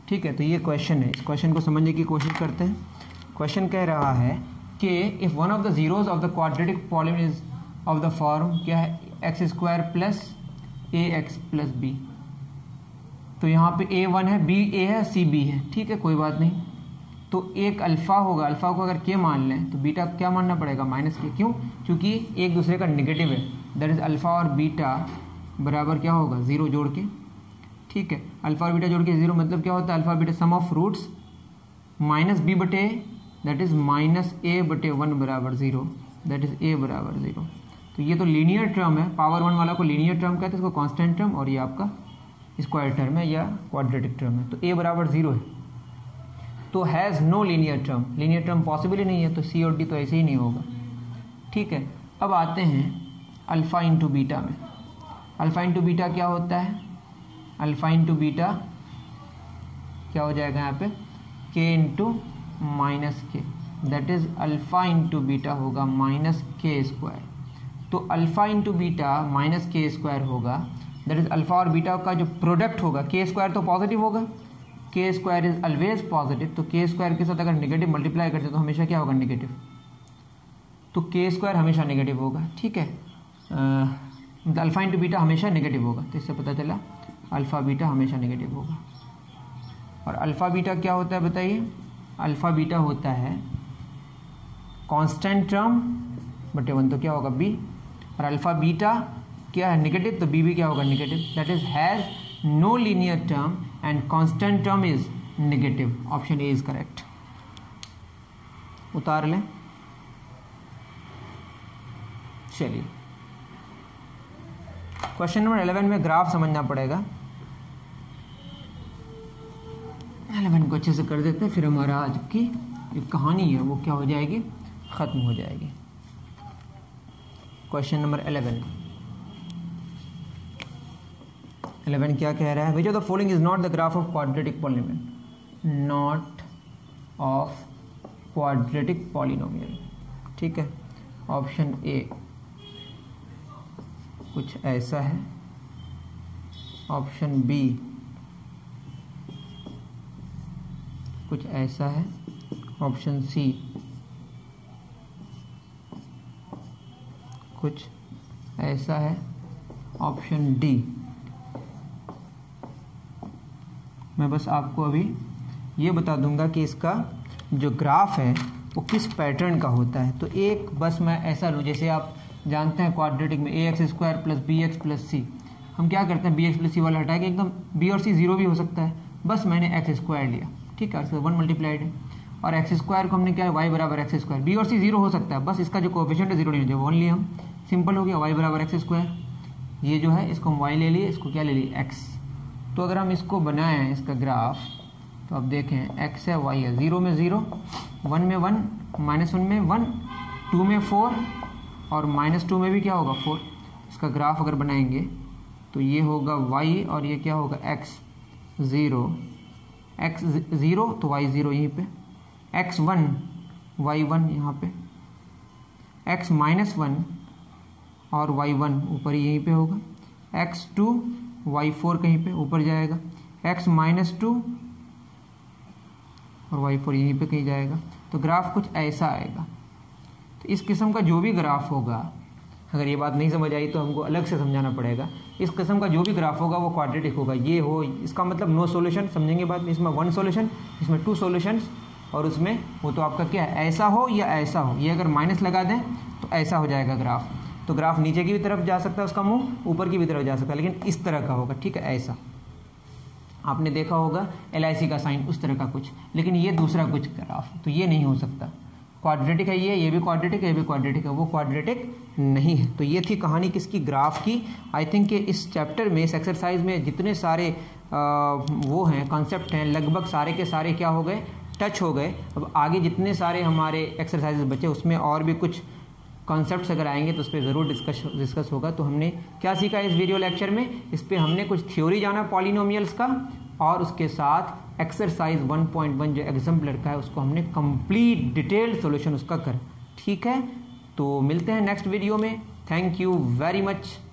ठीक है। तो ये question है, इस question को समझने की कोशिश करते हैं। क्वेश्चन कह रहा है कि if one of the zeros of the क्वाड्रेटिक पॉलिनोमियल is of the form क्या है, x square plus a x plus b, तो यहाँ पे ए वन है, बी ए है, सी बी है, ठीक है, कोई बात नहीं। तो एक अल्फ़ा होगा, अल्फ़ा को अगर के मान लें तो बीटा क्या मानना पड़ेगा, माइनस के, क्यों, क्योंकि एक दूसरे का निगेटिव है, दैट इज़ अल्फ़ा और बीटा बराबर क्या होगा, जीरो जोड़ के, ठीक है, अल्फा और बीटा जोड़ के जीरो, मतलब क्या होता है, alpha beta sum of roots minus b बटे दैट इज माइनस ए बटे वन बराबर जीरो, दैट इज ए बराबर जीरो। तो ये तो लीनियर टर्म है, पावर वन वाला को लीनियर टर्म कहते हैं, इसको कांस्टेंट टर्म, और ये आपका स्क्वायर टर्म है या क्वाड्रेटिक टर्म है। तो ए बराबर जीरो है, तो has no linear term, linear term possible ही नहीं है, तो सी और डी तो ऐसे ही नहीं होगा। ठीक है, अब आते हैं अल्फ़ा इंटू बीटा में। अल्फ़ा इंटू बीटा क्या होता है? अल्फ़ा इंटू बीटा क्या हो जाएगा यहाँ पे, k into minus k, that is alpha into beta होगा माइनस के स्क्वायर। तो alpha into beta minus k square होगा, दैट इज़ अल्फ़ा और बीटा का जो प्रोडक्ट होगा, के स्क्वायर तो पॉजिटिव होगा, के स्क्वायर इज ऑलवेज पॉजिटिव, तो के स्क्वायर के साथ अगर नेगेटिव मल्टीप्लाई करते तो हमेशा क्या होगा, नेगेटिव, तो के स्क्वायर हमेशा नेगेटिव होगा। ठीक है, मतलब अल्फ़ा इंटू बीटा हमेशा नेगेटिव होगा, तो इससे पता चला अल्फ़ा बीटा हमेशा नेगेटिव होगा। और अल्फ़ा बीटा क्या होता है बताइए? अल्फ़ा बीटा होता है कांस्टेंट टर्म बटे वन, तो क्या होगा बी, और अल्फ़ा बीटा क्या है, नेगेटिव, तो बी भी क्या होगा, negative, that is has no linear term and constant term is negative. Option A is correct. उतार लें, चलिए क्वेश्चन नंबर 11 में ग्राफ समझना पड़ेगा। 11 को अच्छे से कर देते हैं, फिर हमारा आज की जो कहानी है वो क्या हो जाएगी, ख़त्म हो जाएगी। क्वेश्चन नंबर 11 क्या कह रहा है? Which of the following is not the graph of क्वाड्रेटिक polynomial, not of क्वाड्रेटिक polynomial. ठीक है, ऑप्शन ए कुछ ऐसा है, ऑप्शन बी कुछ ऐसा है, ऑप्शन सी कुछ ऐसा है, ऑप्शन डी। मैं बस आपको अभी ये बता दूंगा कि इसका जो ग्राफ है वो किस पैटर्न का होता है। तो एक बस मैं ऐसा लूँ, जैसे आप जानते हैं क्वाड्रेटिक में a x square plus B x plus c, हम क्या करते हैं, बी एक्स प्लस सी वाला हटा के एकदम, बी और सी जीरो भी हो सकता है, बस मैंने एक्स स्क्वायर लिया। ठीक है, इसका वन मल्टीप्लाइड है, और एक्स स्क्वायर को हमने क्या है, वाई बराबर एक्स स्क्वायर, बी और सी जीरो हो सकता है, बस इसका जो कोफिशिएंट है जीरो नहीं हो जाए, वन लिए हम, सिंपल हो गया, वाई बराबर एक्स स्क्वायर। ये जो है इसको हम वाई ले लिए, इसको क्या ले लिए, एक्स। तो अगर हम इसको बनाएं इसका ग्राफ, तो आप देखें एक्स है, वाई है, जीरो में ज़ीरो, वन में वन, माइनस वन में वन, टू में फोर, और माइनस टू में भी क्या होगा, फोर। इसका ग्राफ अगर बनाएंगे तो ये होगा वाई, और ये क्या होगा, एक्स ज़ीरो, एक्स ज़ीरो तो वाई ज़ीरो यहीं पे, एक्स वन वाई वन यहाँ पे, एक्स माइनस वन और वाई वन ऊपर यहीं पे होगा, एक्स टू वाई फोर कहीं पे ऊपर जाएगा, एक्स माइनस टू और वाई फोर यहीं पे कहीं जाएगा। तो ग्राफ कुछ ऐसा आएगा। तो इस किस्म का जो भी ग्राफ होगा, अगर ये बात नहीं समझ आई तो हमको अलग से समझाना पड़ेगा, इस किस्म का जो भी ग्राफ होगा वो क्वाड्रेटिक होगा। ये हो, इसका मतलब नो सॉल्यूशन, समझेंगे बाद में, इसमें वन सॉल्यूशन, इसमें टू सॉल्यूशंस, और उसमें वो तो आपका क्या है, ऐसा हो या ऐसा हो, ये अगर माइनस लगा दें तो ऐसा हो जाएगा ग्राफ। तो ग्राफ नीचे की भी तरफ जा सकता है, उसका मुंह ऊपर की भी तरफ जा सकता है, लेकिन इस तरह का होगा। ठीक है, ऐसा आपने देखा होगा LIC का साइन, उस तरह का कुछ, लेकिन ये दूसरा कुछ ग्राफ, तो ये नहीं हो सकता। क्वाड्रेटिक है ये भी क्वाड्रेटिक है, ये भी क्वाड्रेटिक है, वो क्वाड्रेटिक नहीं है। तो ये थी कहानी किसकी, ग्राफ की। आई थिंक कि इस चैप्टर में, इस एक्सरसाइज में जितने सारे वो हैं, कॉन्सेप्ट हैं, लगभग सारे के सारे क्या हो गए, टच हो गए। अब आगे जितने सारे हमारे एक्सरसाइज बचे उसमें और भी कुछ कॉन्सेप्ट्स अगर आएंगे तो उस पर ज़रूर डिस्कस होगा। तो हमने क्या सीखा इस वीडियो लेक्चर में, इस पर हमने कुछ थ्योरी जाना पॉलिनोमियल्स का, और उसके साथ एक्सरसाइज 1.1 जो एग्जाम्पलर का है उसको हमने कंप्लीट डिटेल्ड सॉल्यूशन उसका कर। ठीक है, तो मिलते हैं नेक्स्ट वीडियो में। Thank you very much.